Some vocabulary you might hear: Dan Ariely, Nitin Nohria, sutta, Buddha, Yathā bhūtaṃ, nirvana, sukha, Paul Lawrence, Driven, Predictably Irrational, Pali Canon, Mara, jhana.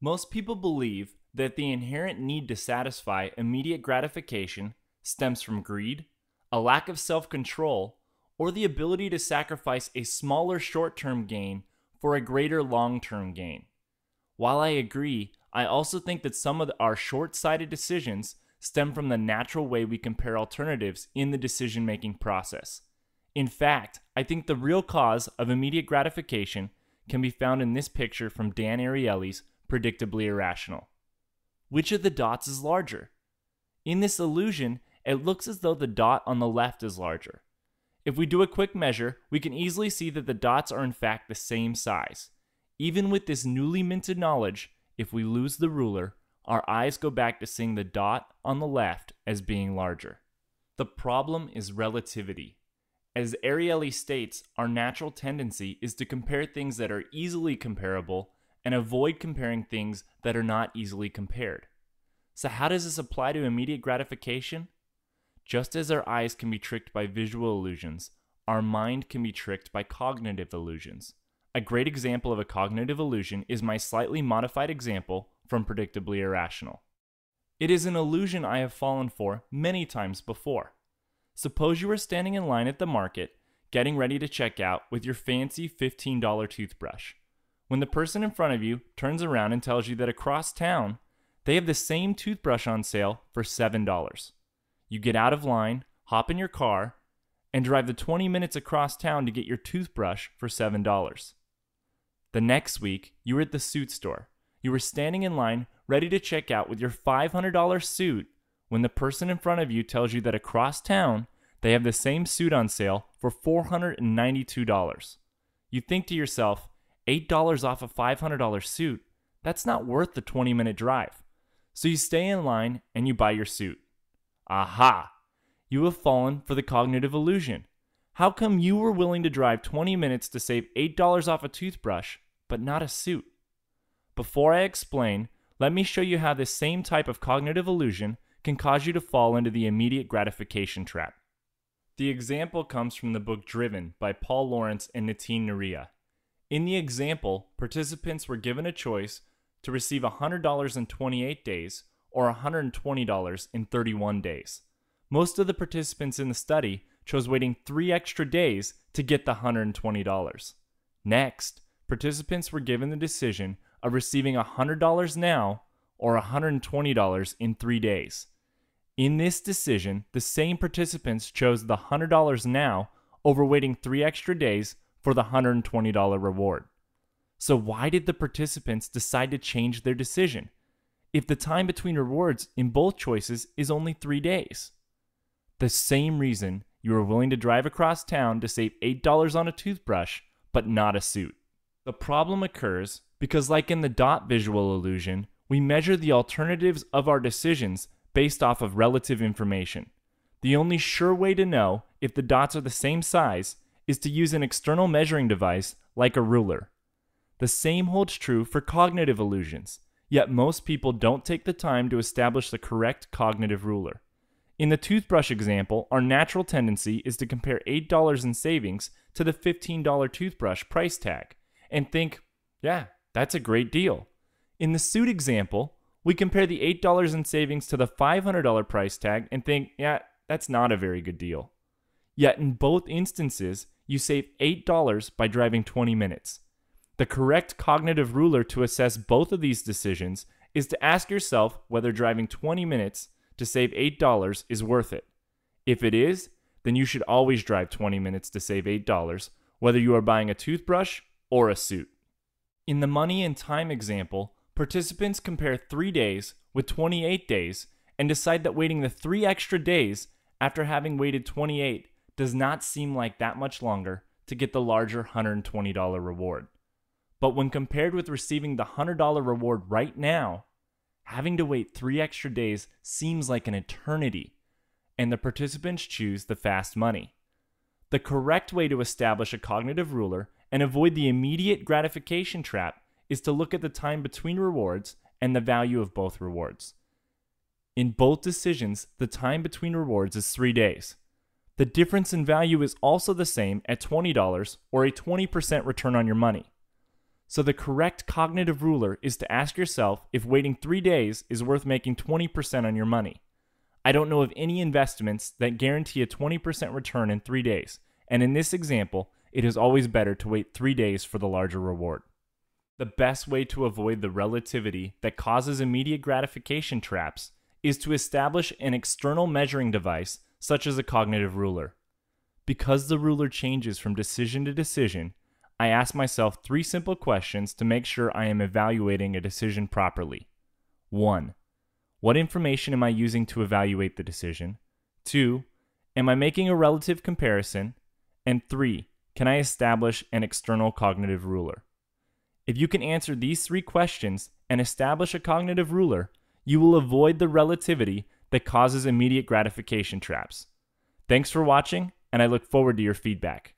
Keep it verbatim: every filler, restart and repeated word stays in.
Most people believe that the inherent need to satisfy immediate gratification stems from greed, a lack of self-control, or the ability to sacrifice a smaller short-term gain for a greater long-term gain. While I agree, I also think that some of our short-sighted decisions stem from the natural way we compare alternatives in the decision-making process. In fact, I think the real cause of immediate gratification can be found in this picture from Dan Ariely's Predictably Irrational. Which of the dots is larger? In this illusion, it looks as though the dot on the left is larger. If we do a quick measure, we can easily see that the dots are in fact the same size. Even with this newly minted knowledge, if we lose the ruler, our eyes go back to seeing the dot on the left as being larger. The problem is relativity. As Ariely states, our natural tendency is to compare things that are easily comparable and avoid comparing things that are not easily compared. So how does this apply to immediate gratification? Just as our eyes can be tricked by visual illusions, our mind can be tricked by cognitive illusions. A great example of a cognitive illusion is my slightly modified example from Predictably Irrational. It is an illusion I have fallen for many times before. Suppose you are standing in line at the market, getting ready to check out with your fancy fifteen dollar toothbrush. When the person in front of you turns around and tells you that across town, they have the same toothbrush on sale for seven dollars. You get out of line, hop in your car, and drive the twenty minutes across town to get your toothbrush for seven dollars. The next week, you were at the suit store. You were standing in line, ready to check out with your five hundred dollar suit, when the person in front of you tells you that across town, they have the same suit on sale for four hundred ninety-two dollars. You think to yourself, eight dollars off a five hundred dollar suit, that's not worth the twenty minute drive. So you stay in line and you buy your suit. Aha! You have fallen for the cognitive illusion. How come you were willing to drive twenty minutes to save eight dollars off a toothbrush, but not a suit? Before I explain, let me show you how this same type of cognitive illusion can cause you to fall into the immediate gratification trap. The example comes from the book Driven by Paul Lawrence and Nitin Nohria. In the example, participants were given a choice to receive one hundred dollars in twenty-eight days or one hundred twenty dollars in thirty-one days. Most of the participants in the study chose waiting three extra days to get the one hundred twenty dollars. Next, participants were given the decision of receiving one hundred dollars now or one hundred twenty dollars in three days. In this decision, the same participants chose the one hundred dollars now over waiting three extra days for the one hundred twenty dollar reward. So why did the participants decide to change their decision if the time between rewards in both choices is only three days? The same reason you were willing to drive across town to save eight dollars on a toothbrush, but not a suit. The problem occurs because, like in the dot visual illusion, we measure the alternatives of our decisions based off of relative information. The only sure way to know if the dots are the same size is to use an external measuring device like a ruler. The same holds true for cognitive illusions. Yet most people don't take the time to establish the correct cognitive ruler. In the toothbrush example, our natural tendency is to compare eight dollars in savings to the fifteen dollar toothbrush price tag and think, yeah, that's a great deal. In the suit example, we compare the eight dollars in savings to the five hundred dollar price tag and think, yeah, that's not a very good deal. Yet in both instances, you save eight dollars by driving twenty minutes. The correct cognitive ruler to assess both of these decisions is to ask yourself whether driving twenty minutes to save eight dollars is worth it. If it is, then you should always drive twenty minutes to save eight dollars, whether you are buying a toothbrush or a suit. In the money and time example, participants compare three days with twenty-eight days and decide that waiting the three extra days after having waited twenty-eight does not seem like that much longer to get the larger one hundred twenty dollar reward. But when compared with receiving the one hundred dollar reward right now, having to wait three extra days seems like an eternity, and the participants choose the fast money. The correct way to establish a cognitive ruler and avoid the immediate gratification trap is to look at the time between rewards and the value of both rewards. In both decisions, the time between rewards is three days. The difference in value is also the same at twenty dollars or a twenty percent return on your money. So the correct cognitive ruler is to ask yourself if waiting three days is worth making twenty percent on your money. I don't know of any investments that guarantee a twenty percent return in three days, and in this example, it is always better to wait three days for the larger reward. The best way to avoid the relativity that causes immediate gratification traps is to establish an external measuring device, such as a cognitive ruler. Because the ruler changes from decision to decision, I ask myself three simple questions to make sure I am evaluating a decision properly. one. What information am I using to evaluate the decision? two. Am I making a relative comparison? And three. Can I establish an external cognitive ruler? If you can answer these three questions and establish a cognitive ruler, you will avoid the relativity that causes immediate gratification traps. Thanks for watching, and I look forward to your feedback.